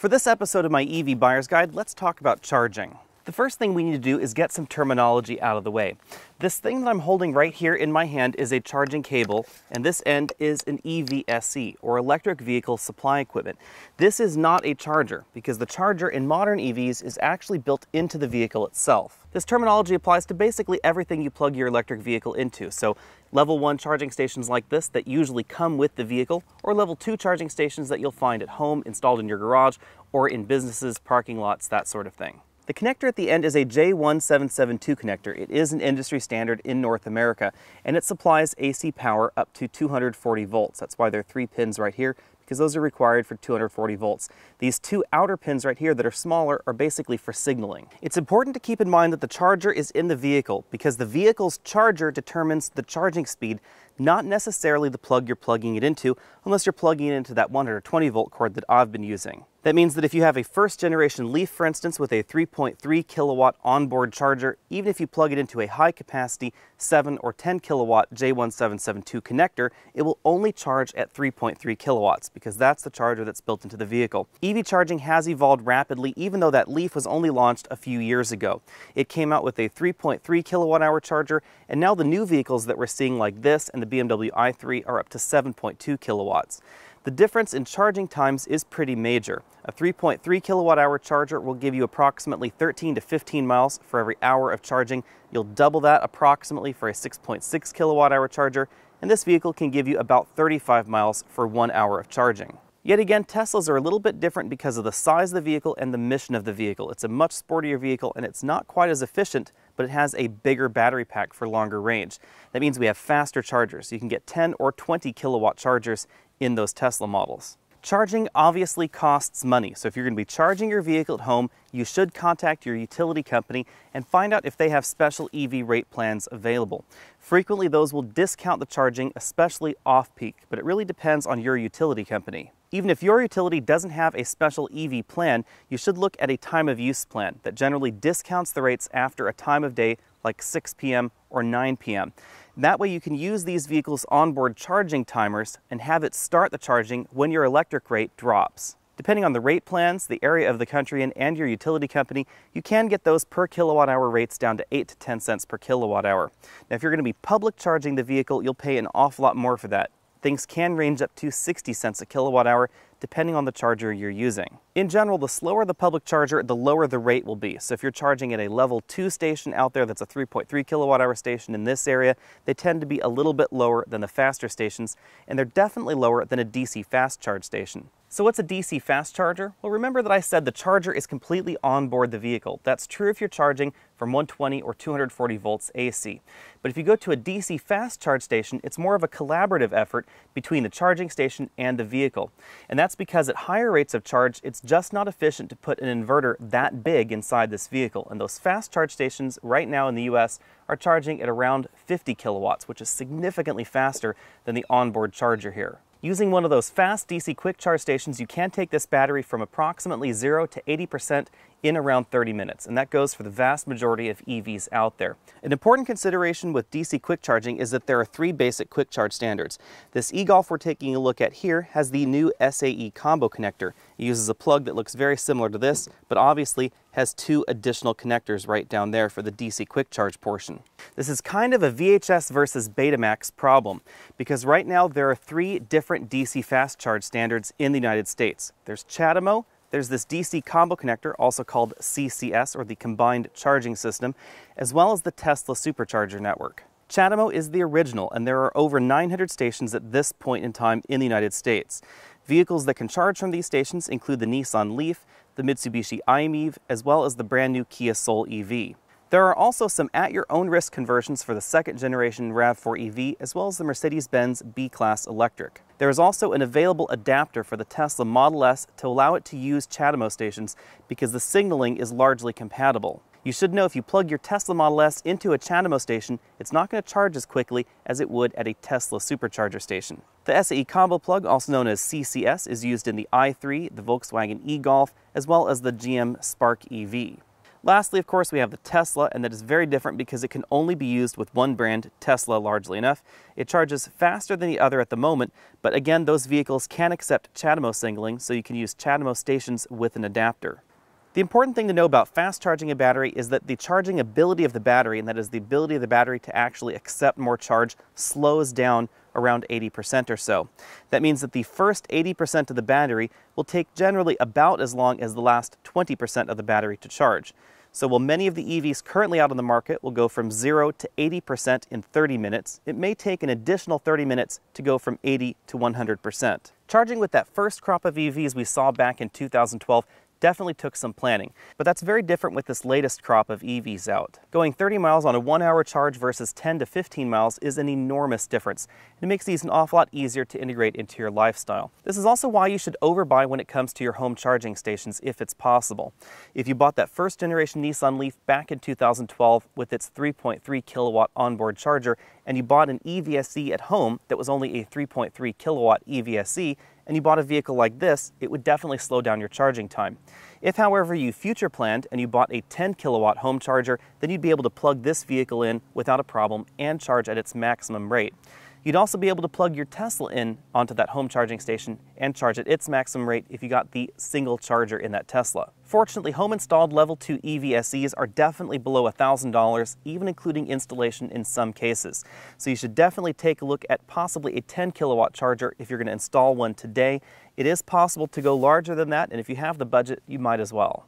For this episode of my EV Buyer's Guide, let's talk about charging. The first thing we need to do is get some terminology out of the way. This thing that I'm holding right here in my hand is a charging cable, and this end is an EVSE, or Electric Vehicle Supply Equipment. This is not a charger, because the charger in modern EVs is actually built into the vehicle itself. This terminology applies to basically everything you plug your electric vehicle into, so level 1 charging stations like this that usually come with the vehicle, or level 2 charging stations that you'll find at home, installed in your garage, or in businesses, parking lots, that sort of thing. The connector at the end is a J1772 connector. It is an industry standard in North America, and it supplies AC power up to 240 volts. That's why there are 3 pins right here, because those are required for 240 volts. These 2 outer pins right here that are smaller are basically for signaling. It's important to keep in mind that the charger is in the vehicle, because the vehicle's charger determines the charging speed, not necessarily the plug you're plugging it into, unless you're plugging it into that 120 volt cord that I've been using. That means that if you have a first generation Leaf, for instance, with a 3.3 kilowatt onboard charger, even if you plug it into a high capacity 7 or 10 kilowatt J1772 connector, it will only charge at 3.3 kilowatts because that's the charger that's built into the vehicle. EV charging has evolved rapidly, even though that Leaf was only launched a few years ago. It came out with a 3.3 kilowatt hour charger, and now the new vehicles that we're seeing like this and the BMW i3 are up to 7.2 kilowatts. The difference in charging times is pretty major. A 3.3 kilowatt hour charger will give you approximately 13 to 15 miles for every hour of charging. You'll double that approximately for a 6.6 kilowatt hour charger, and this vehicle can give you about 35 miles for 1 hour of charging. Yet again, Teslas are a little bit different because of the size of the vehicle and the mission of the vehicle. It's a much sportier vehicle, and it's not quite as efficient, but it has a bigger battery pack for longer range. That means we have faster chargers. You can get 10 or 20 kilowatt chargers in those Tesla models. Charging obviously costs money, so if you're going to be charging your vehicle at home, you should contact your utility company and find out if they have special EV rate plans available. Frequently, those will discount the charging, especially off-peak, but it really depends on your utility company. Even if your utility doesn't have a special EV plan, you should look at a time of use plan that generally discounts the rates after a time of day like 6 p.m. or 9 p.m. That way you can use these vehicles' onboard charging timers and have it start the charging when your electric rate drops. Depending on the rate plans, the area of the country in, and your utility company, you can get those per kilowatt hour rates down to 8 to 10 cents per kilowatt hour. Now if you're going to be public charging the vehicle, you'll pay an awful lot more for that. Things can range up to 60 cents a kilowatt hour, depending on the charger you're using. In general, the slower the public charger, the lower the rate will be. So if you're charging at a level 2 station out there that's a 3.3 kilowatt hour station in this area, they tend to be a little bit lower than the faster stations, and they're definitely lower than a DC fast charge station. So what's a DC fast charger? Well, remember that I said the charger is completely onboard the vehicle. That's true if you're charging from 120 or 240 volts AC. But if you go to a DC fast charge station, it's more of a collaborative effort between the charging station and the vehicle. And that's because at higher rates of charge, it's just not efficient to put an inverter that big inside this vehicle. And those fast charge stations right now in the US are charging at around 50 kilowatts, which is significantly faster than the onboard charger here. Using one of those fast DC quick charge stations, you can take this battery from approximately 0 to 80% in around 30 minutes, and that goes for the vast majority of EVs out there. An important consideration with DC quick charging is that there are 3 basic quick charge standards. This E-Golf we're taking a look at here has the new SAE combo connector. It uses a plug that looks very similar to this, but obviously has 2 additional connectors right down there for the DC quick charge portion. This is kind of a VHS versus Betamax problem, because right now there are 3 different DC fast charge standards in the United States. There's CHAdeMO, there's this DC combo connector, also called CCS, or the Combined Charging System, as well as the Tesla Supercharger network. CHAdeMO is the original, and there are over 900 stations at this point in time in the United States. Vehicles that can charge from these stations include the Nissan Leaf, the Mitsubishi i-MiEV, as well as the brand new Kia Soul EV. There are also some at-your-own-risk conversions for the second generation RAV4 EV, as well as the Mercedes-Benz B-Class electric. There is also an available adapter for the Tesla Model S to allow it to use CHAdeMO stations because the signaling is largely compatible. You should know if you plug your Tesla Model S into a CHAdeMO station, it's not going to charge as quickly as it would at a Tesla Supercharger station. The SAE combo plug, also known as CCS, is used in the i3, the Volkswagen E-Golf, as well as the GM Spark EV. Lastly, of course, we have the Tesla, and that is very different because it can only be used with one brand, Tesla, largely enough. It charges faster than the other at the moment, but again, those vehicles can accept CHAdeMO singling, so you can use CHAdeMO stations with an adapter. The important thing to know about fast charging a battery is that the charging ability of the battery, and that is the ability of the battery to actually accept more charge, slows down around 80% or so. That means that the first 80% of the battery will take generally about as long as the last 20% of the battery to charge. So while many of the EVs currently out on the market will go from 0 to 80% in 30 minutes, it may take an additional 30 minutes to go from 80 to 100%. Charging with that first crop of EVs we saw back in 2012 definitely took some planning, but that's very different with this latest crop of EVs out. Going 30 miles on a 1-hour charge versus 10 to 15 miles is an enormous difference. It makes these an awful lot easier to integrate into your lifestyle. This is also why you should overbuy when it comes to your home charging stations if it's possible. If you bought that first generation Nissan Leaf back in 2012 with its 3.3 kilowatt onboard charger, and you bought an EVSE at home that was only a 3.3 kilowatt EVSE, and you bought a vehicle like this, it would definitely slow down your charging time. If, however, you future planned and you bought a 10 kilowatt home charger, then you'd be able to plug this vehicle in without a problem and charge at its maximum rate. You'd also be able to plug your Tesla in onto that home charging station and charge at its maximum rate if you got the single charger in that Tesla. Fortunately, home installed level 2 EVSEs are definitely below $1,000, even including installation in some cases. So you should definitely take a look at possibly a 10 kilowatt charger if you're going to install one today. It is possible to go larger than that, and if you have the budget, you might as well.